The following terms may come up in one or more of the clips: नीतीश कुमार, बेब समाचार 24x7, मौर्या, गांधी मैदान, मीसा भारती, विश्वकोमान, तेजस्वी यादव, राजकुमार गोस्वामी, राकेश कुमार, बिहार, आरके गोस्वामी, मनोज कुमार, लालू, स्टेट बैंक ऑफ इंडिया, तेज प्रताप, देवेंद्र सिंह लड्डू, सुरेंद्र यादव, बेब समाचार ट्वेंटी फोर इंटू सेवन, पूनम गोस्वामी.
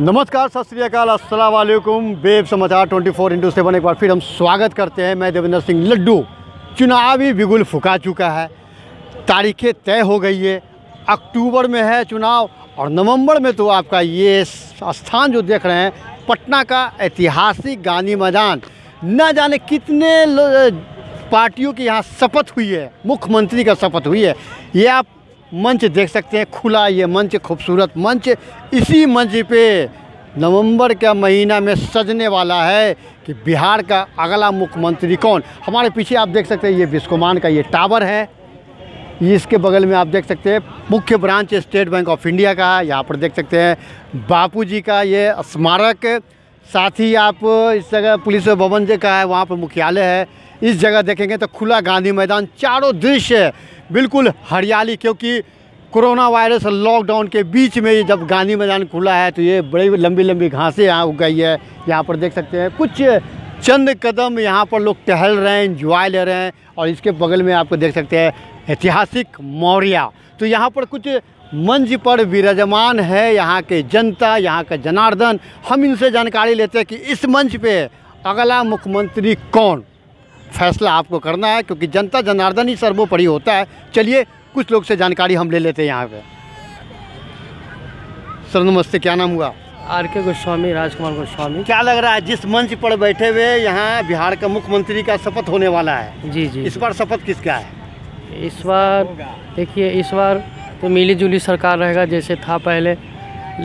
नमस्कार, सत श्री अकाल, अस्सलाम वालेकुम। बेब समाचार 24x7 एक बार फिर हम स्वागत करते हैं। मैं देवेंद्र सिंह लड्डू। चुनावी बिगुल फुका चुका है, तारीखें तय हो गई है। अक्टूबर में है चुनाव और नवंबर में तो आपका ये स्थान जो देख रहे हैं, पटना का ऐतिहासिक गांधी मैदान। न जाने कितने पार्टियों की यहाँ शपथ हुई है, मुख्यमंत्री का शपथ हुई है। ये आप मंच देख सकते हैं, खुला ये मंच, खूबसूरत मंच। इसी मंच पे नवंबर का महीना में सजने वाला है कि बिहार का अगला मुख्यमंत्री कौन। हमारे पीछे आप देख सकते हैं, ये विश्वकोमान का ये टावर है। इसके बगल में आप देख सकते हैं मुख्य branch स्टेट बैंक ऑफ इंडिया का है। यहाँ पर देख सकते हैं बापूजी का ये स्मारक। साथ ही आप इस जगह पुलिस भवन जो का है, वहाँ पर मुख्यालय है। इस जगह देखेंगे तो खुला गांधी मैदान, चारों दृश्य बिल्कुल हरियाली, क्योंकि कोरोना वायरस और लॉकडाउन के बीच में जब गांधी मैदान खुला है तो ये बड़ी लंबी लंबी घासें यहाँ उग गई है। यहाँ पर देख सकते हैं कुछ चंद कदम यहाँ पर लोग टहल रहे हैं, एंजॉय ले रहे हैं। और इसके बगल में आपको देख सकते हैं ऐतिहासिक मौर्या। तो यहाँ पर कुछ मंच पर विराजमान है यहाँ के जनता, यहाँ का जनार्दन। हम इनसे जानकारी लेते हैं कि इस मंच पे अगला मुख्यमंत्री कौन, फैसला आपको करना है, क्योंकि जनता जनार्दन ही सर्वोपरि होता है। चलिए कुछ लोग से जानकारी हम ले लेते हैं यहाँ पे। सर नमस्ते, क्या नाम हुआ? आरके गोस्वामी, राजकुमार गोस्वामी। क्या लग रहा है जिस मंच पर बैठे हुए यहाँ बिहार का मुख्यमंत्री का शपथ होने वाला है? जी जी, इस बार शपथ किसका है? इस बार देखिए, इस बार तो मिली जुली सरकार रहेगा जैसे था पहले,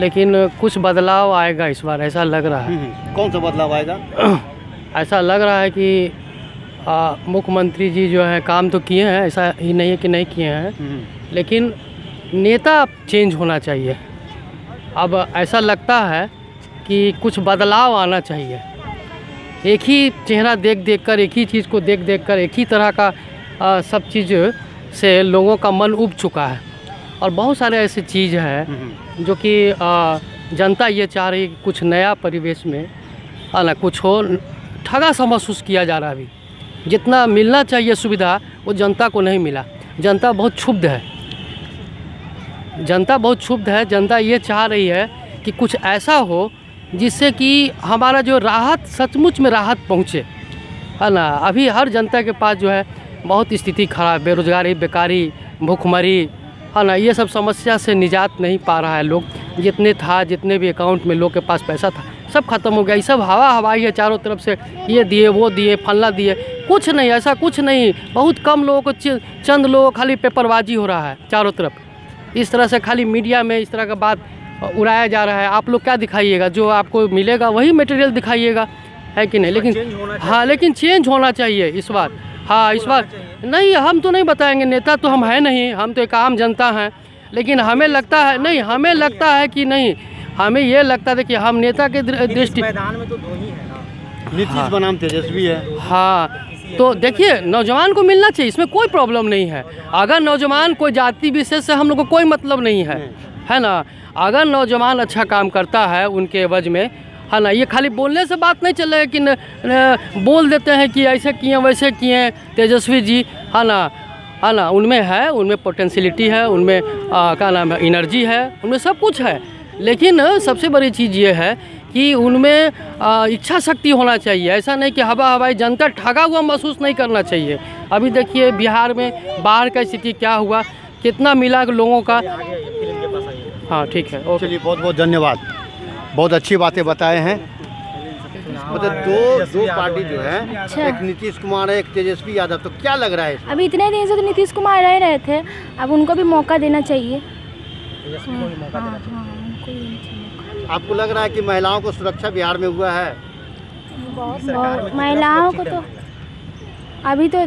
लेकिन कुछ बदलाव आएगा इस बार, ऐसा लग रहा है। कौन सा बदलाव आएगा? ऐसा लग रहा है कि मुख्यमंत्री जी जो है काम तो किए हैं, ऐसा ही नहीं है कि नहीं किए हैं, लेकिन नेता चेंज होना चाहिए। अब ऐसा लगता है कि कुछ बदलाव आना चाहिए। एक ही चेहरा देख कर, एक ही चीज़ को देख कर, एक ही तरह का सब चीज़ से लोगों का मन उब चुका है। और बहुत सारे ऐसे चीज़ हैं जो कि जनता ये चाह रही है कुछ नया परिवेश में अलग कुछ हो। ठगा सा महसूस किया जा रहा है। अभी जितना मिलना चाहिए सुविधा वो जनता को नहीं मिला। जनता बहुत क्षुब्ध है, जनता बहुत क्षुब्ध है। जनता ये चाह रही है कि कुछ ऐसा हो जिससे कि हमारा जो राहत, सचमुच में राहत पहुँचे, है ना। अभी हर जनता के पास जो है बहुत स्थिति खराब, बेरोजगारी, बेकारी, भूखमरी, है ना, ये सब समस्या से निजात नहीं पा रहा है लोग। जितने भी अकाउंट में लोग के पास पैसा था सब खत्म हो गया। ये सब हवा हवाई है, चारों तरफ से ये दिए, वो दिए, फलना दिए, कुछ नहीं, ऐसा कुछ नहीं। बहुत कम लोगों को, चंद लोगों को खाली पेपरबाजी हो रहा है चारों तरफ। इस तरह से खाली मीडिया में इस तरह का बात उड़ाया जा रहा है। आप लोग क्या दिखाइएगा? जो आपको मिलेगा वही मटेरियल दिखाइएगा, है कि नहीं? लेकिन हाँ, लेकिन चेंज होना चाहिए इस बार। हाँ, इस बार नहीं, हम तो नहीं बताएंगे, नेता तो हम हैं नहीं, हम तो एक आम जनता हैं। लेकिन हमें लगता है, नहीं हमें लगता है कि नहीं, हमें यह लगता था कि हम नेता के दृष्टि मैदान में तो दो ही है ना, नीतीश बनाम तेजस्वी है। हाँ, तो देखिए नौजवान को मिलना चाहिए, इसमें कोई प्रॉब्लम नहीं है। अगर नौजवान, कोई जाति विशेष से हम लोग को कोई मतलब नहीं है, है ना। अगर नौजवान अच्छा काम करता है उनके एवज में, है ना, ये खाली बोलने से बात नहीं चलेगा कि बोल देते हैं कि ऐसे किए वैसे किए तेजस्वी जी, है ना, है ना। उनमें है, उनमें पोटेंशियलिटी है, उनमें क्या नाम है, एनर्जी है, उनमें सब कुछ है। लेकिन सबसे बड़ी चीज़ ये है कि उनमें इच्छा शक्ति होना चाहिए। ऐसा नहीं कि हवा हवाई, जनता ठगा हुआ महसूस नहीं करना चाहिए। अभी देखिए बिहार में बाढ़ का स्थिति क्या हुआ, कितना मिला लोगों का। हाँ ठीक है, चलिए बहुत बहुत धन्यवाद। बहुत अच्छी बातें बताए हैं। मतलब दो पार्टी जो है, अच्छा। एक नीतीश कुमार है, एक तेजस्वी यादव। तो क्या लग रहा है? अभी इतने दिन से तो नीतीश कुमार रह रहे थे, अब उनको भी मौका देना चाहिए। आपको लग रहा है कि महिलाओं को सुरक्षा बिहार में हुआ है? बहुत महिलाओं को तो अभी तो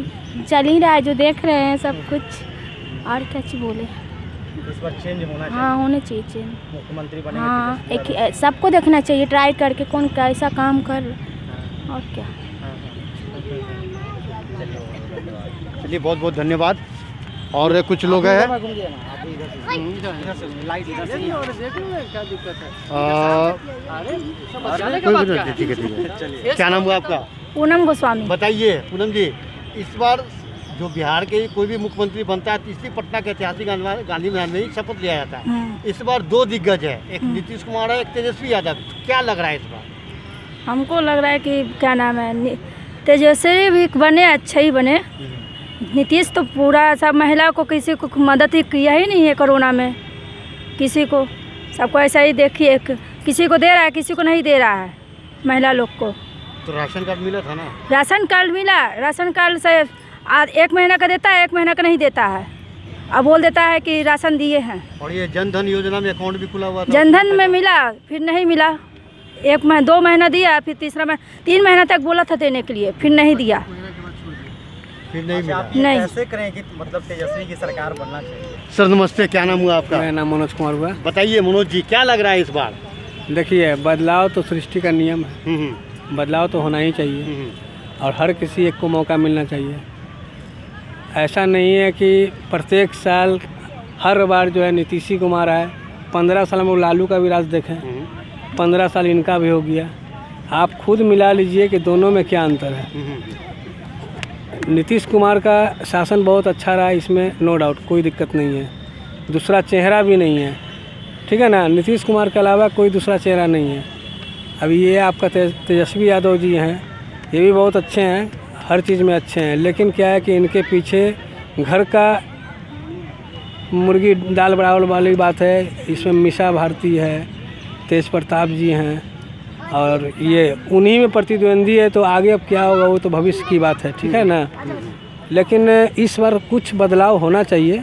चल ही रहा है, जो देख रहे हैं सब कुछ। और क्या चीज बोले, इस बार चेंज होना चाहिए। हाँ होना चाहिए चेंज, मुख्यमंत्री बने। हाँ, एक सबको देखना चाहिए ट्राई करके कौन कैसा काम कर। और क्या, चलिए बहुत बहुत धन्यवाद। और कुछ लोग हैं, क्या नाम हुआ आपका? पूनम गोस्वामी। बताइए पूनम जी, इस बार जो बिहार के कोई भी मुख्यमंत्री बनता है इसलिए पटना के ऐतिहासिक गांधी मैदान में ही शपथ लिया जाता है। इस बार दो दिग्गज है, एक नीतीश कुमार है, एक तेजस्वी यादव। क्या लग रहा है इस बार? हमको लग रहा है कि क्या नाम है, तेजस्वी भी बने, अच्छे ही बने। नीतीश तो पूरा सब महिला को किसी को मदद ही किया ही नहीं है कोरोना में, किसी को सबको ऐसा ही देखिए, किसी को दे रहा है किसी को नहीं दे रहा है महिला लोग को। तो राशन कार्ड मिला था ना? राशन कार्ड मिला, राशन कार्ड से आज 1 महीना का देता है 1 महीना का नहीं देता है, अब बोल देता है कि राशन दिए हैं। और ये जनधन योजना में अकाउंट भी खुला हुआ था, जनधन में मिला फिर नहीं मिला, 2 महीना दिया फिर तीसरा महीना 3 महीना तक बोला था देने के लिए फिर नहीं दिया, फिर नहीं मिला। नहीं ऐसे करें कि मतलब तेजस्वी की सरकार बनना चाहिए। सर नमस्ते, क्या नाम हुआ आपका? मेरा नाम मनोज कुमार हुआ। बताइए मनोज जी, क्या लग रहा है इस बार? देखिए बदलाव तो सृष्टि का नियम है, बदलाव तो होना ही चाहिए और हर किसी एक को मौका मिलना चाहिए। ऐसा नहीं है कि प्रत्येक साल हर बार जो है नीतीश कुमार आए। 15 साल में लालू का भी राज देखें, 15 साल इनका भी हो गया। आप खुद मिला लीजिए कि दोनों में क्या अंतर है। नीतीश कुमार का शासन बहुत अच्छा रहा, इसमें नो डाउट कोई दिक्कत नहीं है। दूसरा चेहरा भी नहीं है, ठीक है ना, नीतीश कुमार के अलावा कोई दूसरा चेहरा नहीं है। अब ये आपका तेजस्वी यादव जी हैं, ये भी बहुत अच्छे हैं, हर चीज़ में अच्छे हैं, लेकिन क्या है कि इनके पीछे घर का मुर्गी दाल बराबर वाली बात है। इसमें मीसा भारती है, तेज प्रताप जी हैं और ये उन्हीं में प्रतिद्वंदी है, तो आगे अब क्या होगा वो तो भविष्य की बात है, ठीक है ना। लेकिन इस बार कुछ बदलाव होना चाहिए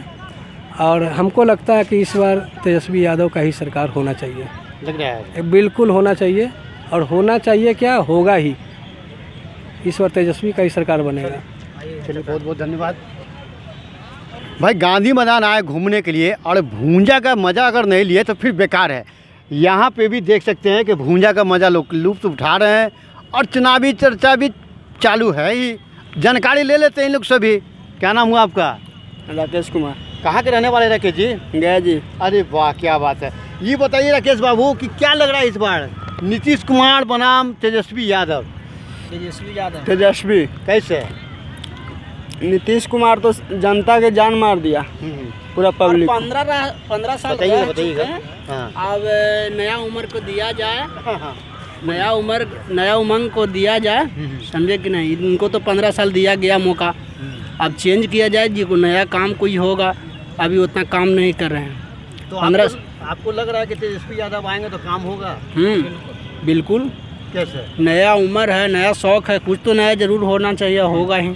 और हमको लगता है कि इस बार तेजस्वी यादव का ही सरकार होना चाहिए। लग रहा है बिल्कुल होना चाहिए, और होना चाहिए क्या होगा ही, इस बार तेजस्वी का ही सरकार बनेगा। चलिए बहुत बहुत धन्यवाद। भाई गांधी मैदान आए घूमने के लिए और भूंजा का मज़ा अगर नहीं लिए तो फिर बेकार है। यहाँ पे भी देख सकते हैं कि भूंजा का मज़ा लोग लुप्त उठा रहे हैं और चुनावी चर्चा भी चालू है ही, जानकारी ले लेते हैं इन लोग सभी। क्या नाम हुआ आपका? राकेश कुमार। कहाँ के रहने वाले राकेश जी? गया जी। अरे वाह क्या बात है। ये बताइए राकेश बाबू कि क्या लग रहा है इस बार नीतीश कुमार बनाम तेजस्वी यादव? तेजस्वी यादव। तेजस्वी कैसे? नीतीश कुमार तो जनता के जान मार दिया पूरा पब्लिक। 15 साल अब नया उम्र को दिया जाए, नया उम्र नया उमंग को दिया जाए, समझे कि नहीं। इनको तो 15 साल दिया गया मौका, अब चेंज किया जाए जी को, नया काम कोई होगा, अभी उतना काम नहीं कर रहे हैं। तो 15 आपको लग रहा है कि तेजस्वी यादव आएंगे तो काम होगा? बिल्कुल। कैसे? नया उम्र है, नया शौक है, कुछ तो नया जरूर होना चाहिए, होगा ही,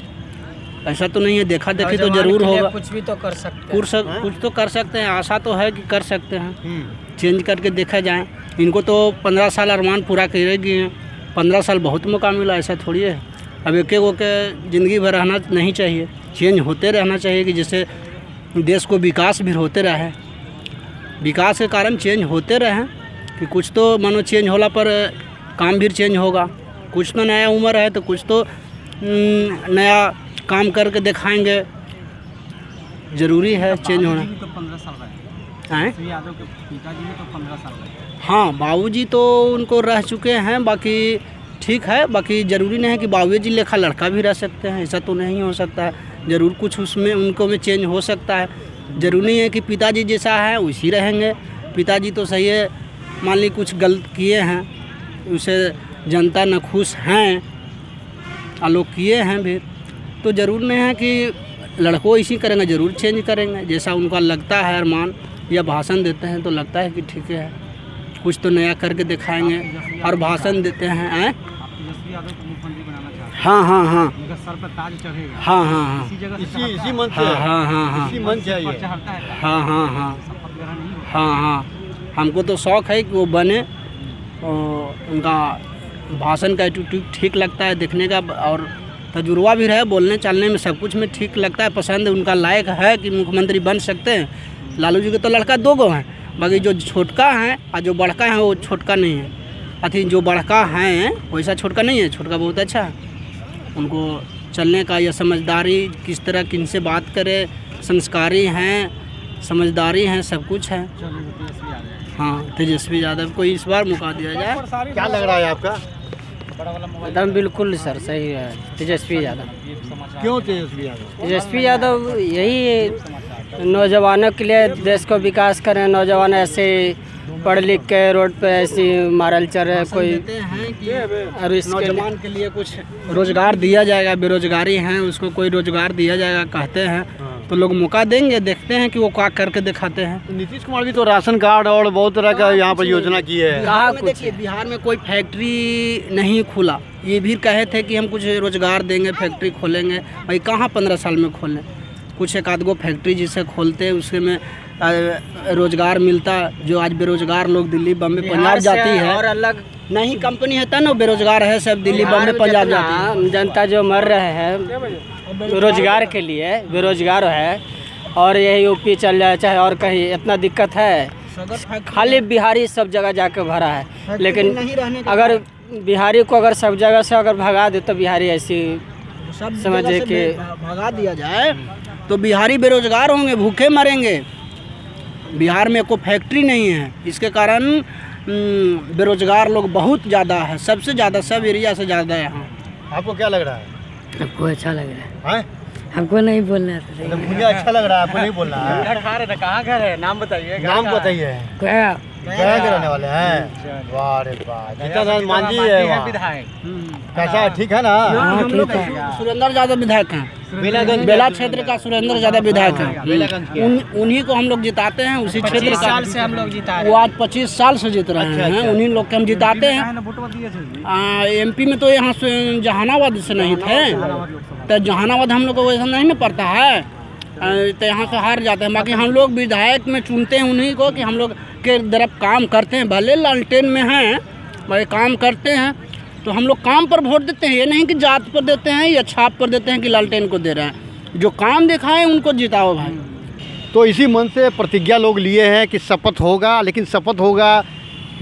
ऐसा तो नहीं है, देखा देखी तो जरूर होगा। कुछ भी तो कर सकते हैं, कुछ तो कर सकते हैं, आशा तो है कि कर सकते हैं, चेंज करके देखा जाए। इनको तो 15 साल अरमान पूरा करेगी हैं, 15 साल बहुत मौका मिला, ऐसा थोड़ी है। अब एक एक होकर ज़िंदगी भर रहना नहीं चाहिए, चेंज होते रहना चाहिए कि जैसे देश को विकास भी होते रहे, विकास के कारण चेंज होते रहें कि कुछ तो मानो चेंज होला पर काम भी चेंज होगा, कुछ तो नया उम्र है तो कुछ तो नया काम करके दिखाएंगे, जरूरी है चेंज होना। तो 15 साल रहे यादव के पिताजी भी तो 15 साल रहे। हाँ बाबूजी तो उनको रह चुके हैं, बाकी ठीक है, बाकी ज़रूरी नहीं है कि बाबूजी लेखा लड़का भी रह सकते हैं, ऐसा तो नहीं हो सकता है, ज़रूर कुछ उसमें उनको में चेंज हो सकता है। ज़रूरी है कि पिताजी जैसा है उसी रहेंगे, पिताजी तो सही है, मान ली कुछ गलत किए हैं, उसे जनता न खुश हैं, आलोक किए हैं भी, तो ज़रूर नहीं है कि लड़कों इसी करेंगे, ज़रूर चेंज करेंगे जैसा उनका लगता है अरमान, या भाषण देते हैं तो लगता है कि ठीक है कुछ तो नया करके दिखाएंगे और भाषण देते हैं। हाँ हाँ हाँ हाँ हाँ इसी मंच हाँ हाँ हाँ हाँ हाँ हाँ हाँ हाँ हमको तो शौक़ है कि वो बने, उनका भाषण का एटीट्यूड ठीक लगता है देखने का, और तजुर्बा भी रहे, बोलने चालने में सब कुछ में ठीक लगता है, पसंद है, उनका लायक है कि मुख्यमंत्री बन सकते हैं। लालू जी के तो लड़का 2 गो हैं, बाकी जो छोटका हैं और जो बड़का है वो छोटका नहीं है, अथी जो बड़का हैं वैसा छोटका नहीं है, छोटका बहुत अच्छा है। उनको चलने का या समझदारी किस तरह किन से बात करे, संस्कारी हैं, समझदारी हैं, सब कुछ है। हाँ तेजस्वी यादव को इस बार मौका दिया जाए। क्या लग रहा है आपका? एकदम बिल्कुल सर सही है। तेजस्वी यादव। क्यों तेजस्वी यादव? तेजस्वी यादव यही नौजवानों के लिए देश को विकास करें। नौजवान ऐसे पढ़ लिख के रोड पे ऐसी मारल चल रहे कोई और नौजवान के लिए कुछ रोजगार दिया जाएगा। बेरोजगारी हैं उसको कोई रोजगार दिया जाएगा कहते हैं तो लोग मौका देंगे। देखते हैं कि वो क्या करके दिखाते हैं। नीतीश कुमार भी तो राशन कार्ड और बहुत तरह का यहाँ पर योजना की है। कहा कुछ बिहार में कोई फैक्ट्री नहीं खुला, ये भी कहे थे कि हम कुछ रोजगार देंगे फैक्ट्री खोलेंगे। भाई कहाँ 15 साल में खोलें? कुछ एक आध गो फैक्ट्री जिसे खोलते हैं उसके में रोजगार मिलता। जो आज बेरोजगार लोग दिल्ली बम्बे पंजाब जाती है और अलग नहीं कंपनी है तब ना बेरोजगार है सब दिल्ली बम्बे पंजाब जाती है। जनता जो मर रहे हैं रोजगार के लिए बेरोजगार है और यही यूपी चल जाए चाहे और कहीं। इतना दिक्कत है खाली बिहारी सब जगह जाके भरा है। लेकिन अगर बिहारी को अगर सब जगह से अगर भगा दे तो बिहारी ऐसी समझे कि भगा दिया जाए तो बिहारी बेरोजगार होंगे, भूखे मरेंगे। बिहार में कोई फैक्ट्री नहीं है, इसके कारण बेरोजगार लोग बहुत ज़्यादा है, सबसे ज़्यादा सब एरिया से ज़्यादा है। यहाँ आपको क्या लग रहा है? आपको अच्छा लग रहा है? हमको नहीं बोलना है। मुझे अच्छा लग रहा है, आपको नहीं बोलना है। कहाँ घर है? नाम बताइए। नाम बताइए। गया के रहने वाले हैं। वाह रे वाह, जितना मांझी है विधायक कैसा ठीक है ना? सुरेंद्र यादव विधायक हैं, बेला क्षेत्र का सुरेंद्र यादव विधायक है। उन्हीं को हम लोग जिताते हैं, उसी क्षेत्र का हम लोग जिताते हैं। वो आज 25 साल से जीत रहे हैं, उन्हीं लोग के हम जिताते हैं। MP में तो यहाँ जहानाबाद से नहीं थे तो जहानाबाद हम लोग को वैसा नहीं ना पड़ता है तो यहाँ से हार जाते हैं। बाकी हम लोग विधायक में चुनते हैं उन्हीं को कि हम लोग के तरफ काम करते हैं, भले लालटेन में हैं भाई काम करते हैं तो हम लोग काम पर वोट देते हैं। ये नहीं कि जात पर देते हैं या छाप पर देते हैं कि लालटेन को दे रहे हैं। जो काम दिखाएं उनको जिताओ भाई। तो इसी मन से प्रतिज्ञा लोग लिए हैं कि शपथ होगा, लेकिन शपथ होगा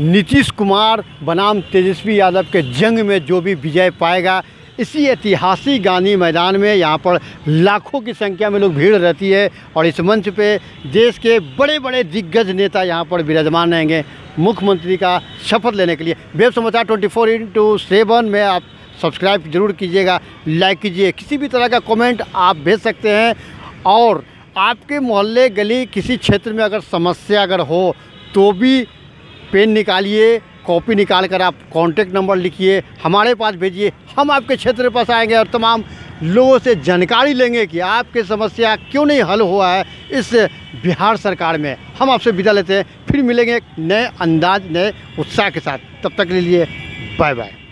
नीतीश कुमार बनाम तेजस्वी यादव के जंग में जो भी विजय पाएगा। इसी ऐतिहासिक गांधी मैदान में यहाँ पर लाखों की संख्या में लोग भीड़ रहती है और इस मंच पे देश के बड़े बड़े दिग्गज नेता यहाँ पर विराजमान रहेंगे मुख्यमंत्री का शपथ लेने के लिए। बेब समाचार 24/7 में आप सब्सक्राइब जरूर कीजिएगा, लाइक कीजिए, किसी भी तरह का कमेंट आप भेज सकते हैं। और आपके मोहल्ले गली किसी क्षेत्र में अगर समस्या अगर हो तो भी पेन निकालिए, कॉपी निकाल कर आप कॉन्टैक्ट नंबर लिखिए, हमारे पास भेजिए, हम आपके क्षेत्र पास आएंगे और तमाम लोगों से जानकारी लेंगे कि आपकी समस्या क्यों नहीं हल हुआ है इस बिहार सरकार में। हम आपसे विदा लेते हैं, फिर मिलेंगे एक नए अंदाज नए उत्साह के साथ। तब तक के लिए बाय बाय।